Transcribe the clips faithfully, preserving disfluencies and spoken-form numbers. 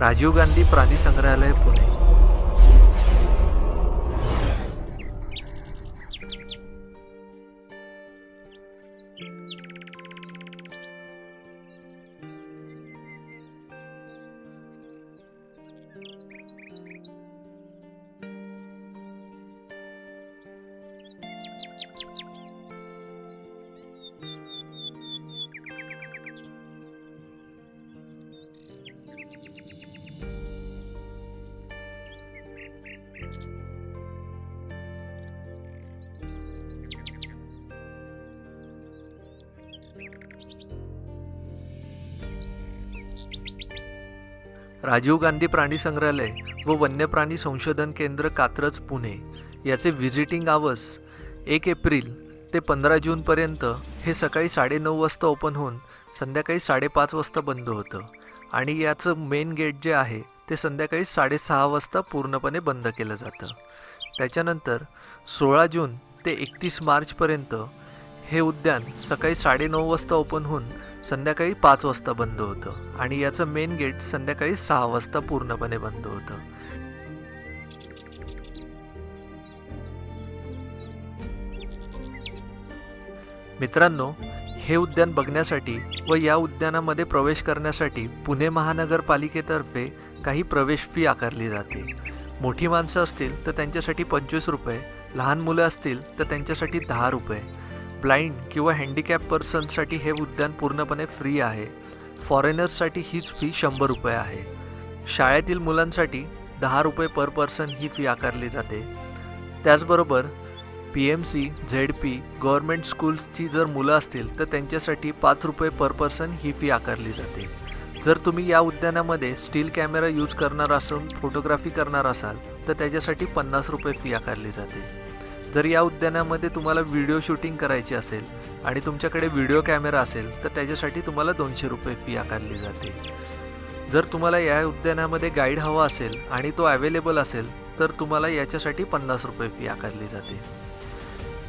राजीव गांधी प्राणी संग्रहालय पुणे। राजीव गांधी प्राणी संग्रहालय व वन्यप्राणी संशोधन केंद्र कात्रज पुणे याचे व्हिजिटिंग आवर्स एक एप्रिल ते पंधरा जूनपर्यंत हे सकाळी साडेनऊ वाजता ओपन होऊन संध्याकाळी साडेपाच वाजता बंद होतं आणि याचं मेन गेट जे आहे ते संध्याकाळी साडेसहा वाजता पूर्णपणे बंद केलं जातं। त्याच्यानंतर सोळा जून ते एकतीस मार्चपर्यंत हे उद्यान सकाळी साडेनऊ वाजता ओपन होऊन संध्याकाळी पाच वाजता बंद होतं आणि याचं मेन गेट संध्याकाळी सहा वाजता पूर्णपणे बंद होतं। मित्रांनो, हे उद्यान बघण्यासाठी व या उद्यानामध्ये प्रवेश करण्यासाठी पुणे महानगरपालिकेतर्फे काही प्रवेश फी आकारली जाते। मोठी माणसं असतील तर त्यांच्यासाठी पंचवीस रुपये, लहान मुलं असतील तर त्यांच्यासाठी दहा रुपये। ब्लाइंड किंवा हँडिकॅप पर्सनसाठी हे उद्यान पूर्णपणे फ्री आहे। फॉरेनर्ससाठी हीच फी शंभर रुपये आहे। शाळेतील मुलांसाठी दहा रुपये पर पर्सन ही फी आकारली जाते। त्याचबरोबर P M C, Z P government स्कूल्सची जर मुलं असतील तर त्यांच्यासाठी पाच रुपये पर पर्सन ही फी आकारली जाते। जर तुम्ही या उद्यानामध्ये स्टील कॅमेरा यूज करणार असून फोटोग्राफी करणार असाल तर त्याच्यासाठी पन्नास रुपये फी आकारली जाते। जर या उद्यानामध्ये तुम्हाला व्हिडिओ शूटिंग करायची असेल आणि तुमच्याकडे व्हिडिओ कॅमेरा असेल तर त्याच्यासाठी तुम्हाला दोनशे रुपये फी आकारली जाते। जर तुम्हाला या उद्यानामध्ये गाईड हवा असेल आणि तो अवेलेबल असेल तर तुम्हाला याच्यासाठी पन्नास रुपये फी आकारली जाते।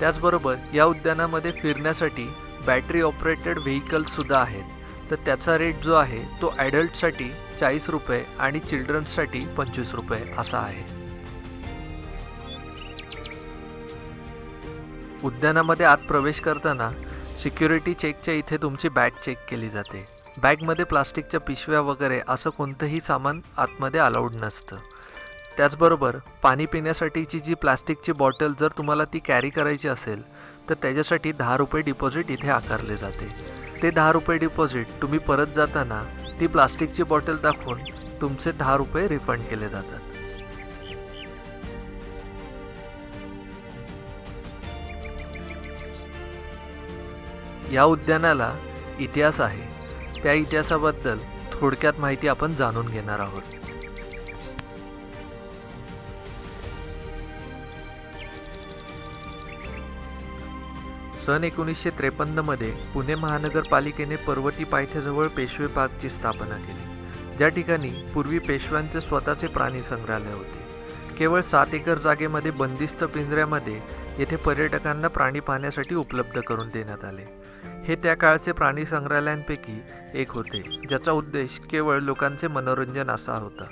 त्याचबरोबर या उद्यानामध्ये फिरण्यासाठी बॅटरी ऑपरेटेड व्हेकल्ससुद्धा आहेत, तर त्याचा रेट जो आहे तो ॲडल्टसाठी चाळीस रुपये आणि चिल्ड्रन्ससाठी पंचवीस रुपये असा आहे। उद्यानामध्ये आत प्रवेश करताना सिक्युरिटी चेकच्या इथे तुमची बॅग चेक केली जाते। बॅगमध्ये प्लास्टिकच्या पिशव्या वगैरे असं कोणतंही सामान आतमध्ये अलाउड नसतं। त्याचबरोबर पाणी पिण्यासाठीची जी प्लास्टिकची बॉटल जर तुम्हाला ती कॅरी करायची असेल तर त्याच्यासाठी दहा रुपये डिपॉझिट इथे आकारले जाते। ते दहा रुपये डिपॉझिट तुम्ही परत जाताना ती प्लास्टिकची बॉटल दाखवून तुमचे दहा रुपये रिफंड केले जातात। या उद्यानाला इतिहास आहे, त्या इतिहासाबद्दल थोडक्यात माहिती आपण जाणून घेणार आहोत। सन एकोणीसशे त्रेपन्नमध्ये पुणे महानगरपालिकेने पर्वती पायथ्याजवळ पेशवे पार्कची स्थापना केली, ज्या ठिकाणी पूर्वी पेशव्यांचे स्वतःचे प्राणी संग्रहालय होते। केवळ सात एकर जागेमध्ये बंदिस्त पिंजऱ्यामध्ये येथे पर्यटकांना प्राणी पाहण्यासाठी उपलब्ध करून देण्यात आले। हे त्या काळचे प्राणी संग्रहालयांपैकी एक होते, ज्याचा उद्देश केवळ लोकांचे मनोरंजन असा होता।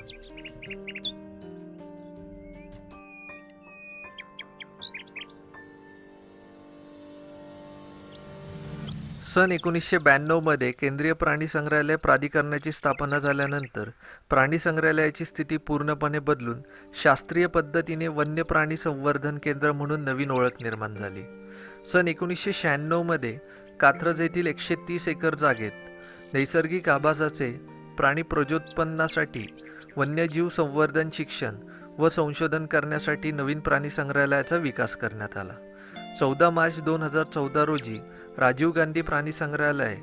सन एकोणीसशे ब्याण्णवमध्ये केंद्रीय प्राणी संग्रहालय प्राधिकरणाची स्थापना झाल्यानंतर प्राणी संग्रहालयाची स्थिती पूर्णपणे बदलून शास्त्रीय पद्धतीने वन्य प्राणी संवर्धन केंद्र म्हणून नवीन ओळख निर्माण झाली। सन एकोणीसशे शहाण्णवमध्ये कात्रज येथील एकशे तीस एकर जागेत नैसर्गिक आभासाचे प्राणी प्रजोत्पन्नासाठी वन्यजीव संवर्धन, शिक्षण व संशोधन करण्यासाठी नवीन प्राणी संग्रहालयाचा विकास करण्यात आला। चौदा मार्च दोन हजार चौदा रोजी राजीव गांधी प्राणी संग्रहालय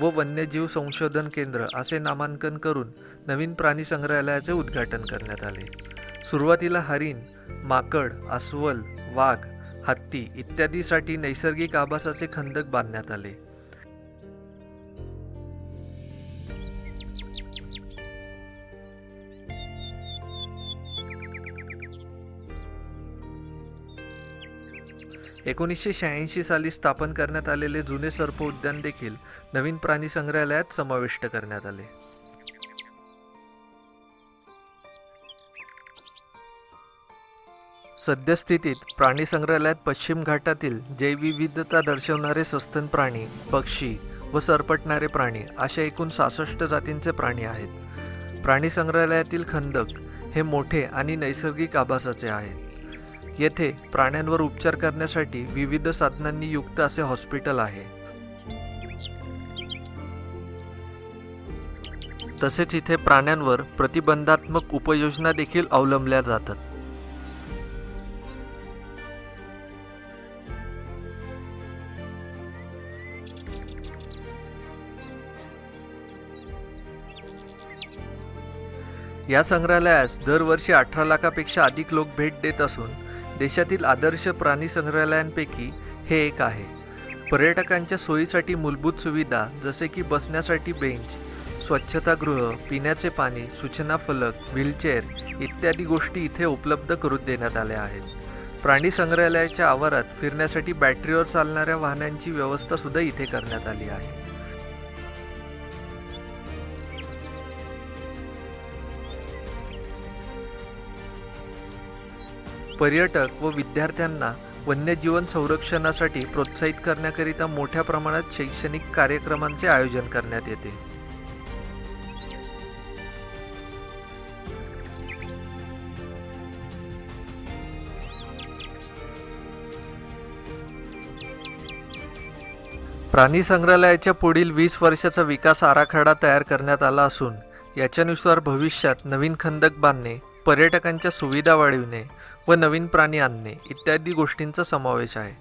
व वन्यजीव संशोधन केंद्र असे नामांकन करून नवीन प्राणी संग्रहालयाचे उद्घाटन करण्यात आले। सुरुवातीला हरिण, माकड, अस्वल, वाघ, हत्ती इत्यादीसाठी नैसर्गिक आवासाचे खंदक बांधण्यात आले। एकोणीसशे शहाऐंशी साली स्थापन करण्यात आलेले जुने सर्प उद्यान देखील नवीन प्राणी संग्रहालयात समाविष्ट करण्यात आले। सद्यस्थितीत प्राणी संग्रहालयात पश्चिम घाटातील जैवविविधता दर्शवणारे सस्तन प्राणी, पक्षी व सरपटणारे प्राणी अशा एकूण सहासष्ट जातींचे प्राणी आहेत. प्राणी संग्रहालयातील खंदक हे मोठे आणि नैसर्गिक आभासाचे आहेत. येथे प्राण्यांवर उपचार करण्यासाठी विविध साधनांनी युक्त असे हॉस्पिटल आहे. तसेच इथे प्राण्यांवर प्रतिबंधात्मक उपाययोजना देखील अवलंबल्या जातात. या संग्रहालयास दरवर्षी अठरा लाखापेक्षा अधिक लोक भेट देत असून देशातील आदर्श प्राणी संग्रहालयांपैकी हे एक आहे. पर्यटकांच्या सोयीसाठी मूलभूत सुविधा जसे की बसण्यासाठी बेंच, स्वच्छतागृह, पिण्याचे पाणी, सूचना फलक, व्हीलचेअर इत्यादी गोष्टी इथे उपलब्ध करून देण्यात आल्या आहेत. प्राणी संग्रहालयाच्या आवारात फिरण्यासाठी बॅटरीवर चालणाऱ्या वाहनांची व्यवस्थासुद्धा इथे करण्यात आली आहे. पर्यटक व विद्यार्थ्यांना वन्यजीवन संरक्षणासाठी प्रोत्साहित करण्याकरिता मोठ्या प्रमाणात शैक्षणिक कार्यक्रमांचे आयोजन करण्यात येते. प्राणी संग्रहालयाच्या पुढील वीस वर्षाचा विकास आराखडा तयार करण्यात आला असून याच्यानुसार भविष्यात नवीन खंदक बांधणे, पर्यटकांच्या सुविधा वाढविणे व नवीन प्राणी आणणे इत्यादी गोष्टींचा समावेश आहे.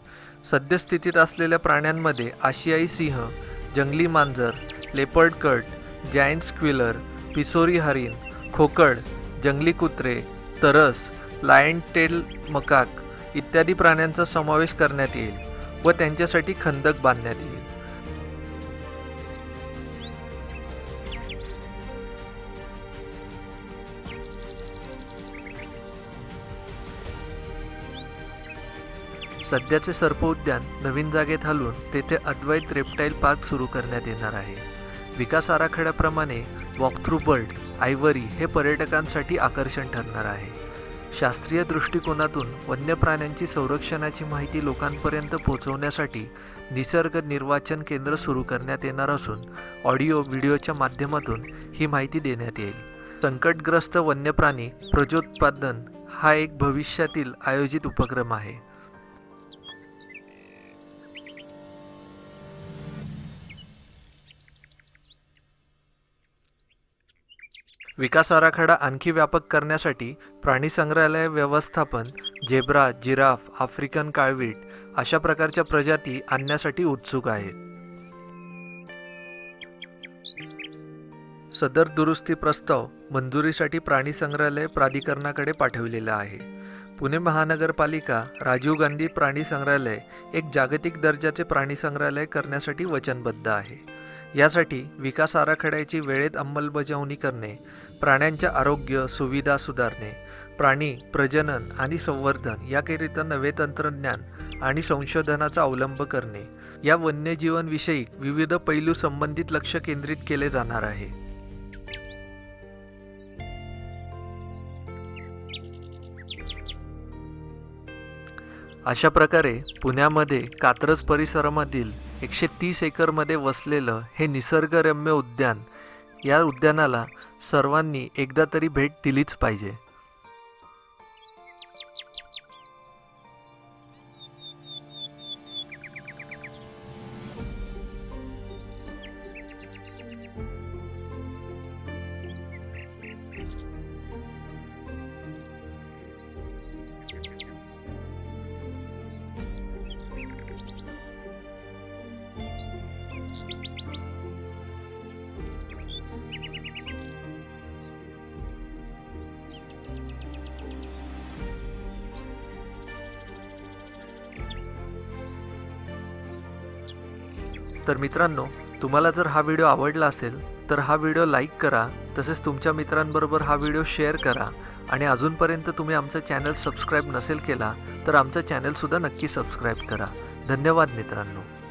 सद्यस्थितीत असलेल्या प्राण्यांमध्ये आशियाई सिंह, जंगली मांजर, लेपर्ड कट, जायंट स्क्विलर, पिसोरी हरिण, खोकड, जंगली कुत्रे, तरस, लायन टेल मकाक इत्यादी प्राण्यांचा समावेश करण्यात येईल व त्यांच्यासाठी खंदक बांधण्यात येईल. सध्याचे सर्प उद्यान नवीन जागेत हलवून तेथे अद्वैत रेप्टाईल पार्क सुरू करण्यात येणार आहे. विकास आराखड्याप्रमाणे वॉकथ्रू बर्ड, आयव्हरी हे पर्यटकांसाठी आकर्षण ठरणार आहे. शास्त्रीय दृष्टिकोनातून वन्य प्राण्यांची संरक्षणाची माहिती लोकांपर्यंत पोहोचवण्यासाठी निसर्ग निर्वाचन केंद्र सुरू करण्यात येणार असून ऑडिओ व्हिडिओच्या माध्यमातून ही माहिती देण्यात येईल. संकटग्रस्त वन्यप्राणी प्रजोत्पादन हा एक भविष्यातील आयोजित उपक्रम आहे. विकास आराखडा आणखी व्यापक करण्यासाठी प्राणी संग्रहालय व्यवस्थापन झेब्रा, जिराफ, आफ्रिकन काळवीट अशा प्रकारच्या प्रजाती आणण्यासाठी उत्सुक आहेत. सदर दुरुस्ती प्रस्ताव मंजुरीसाठी प्राणी संग्रहालय प्राधिकरणाकडे पाठविलेला आहे. पुणे महानगरपालिका राजीव गांधी प्राणी संग्रहालय एक जागतिक दर्जाचे प्राणी संग्रहालय करण्यासाठी वचनबद्ध आहे. यासाठी विकास आराखड्याची वेळेत अंमलबजावणी करणे, प्राण्यांच्या आरोग्य सुविधा सुधारणे, प्राणी प्रजनन आणि संवर्धन याकरिता नवे तंत्रज्ञान आणि संशोधनाचा अवलंब करणे या वन्यजीवनविषयक विविध पैलू संबंधित लक्ष केंद्रित केले जाणार आहे. अशा प्रकारे पुण्यामध्ये कात्रज परिसरामधील एकशे तीस एकरमध्ये वसलेलं हे निसर्गरम्य उद्यान, या उद्यानाला सर्वांनी एकदा तरी भेट दिलीच पाहिजे. तर मित्रांनो, तुम्हाला जर हा व्हिडिओ आवडला असेल तर हा व्हिडिओ लाईक करा, तसेच तुमच्या मित्रांबरोबर हा व्हिडिओ शेअर करा आणि अजूनपर्यंत तुम्ही आमचं चॅनल सबस्क्राईब नसेल केला तर आमचं चॅनलसुद्धा नक्की सबस्क्राईब करा. धन्यवाद मित्रांनो.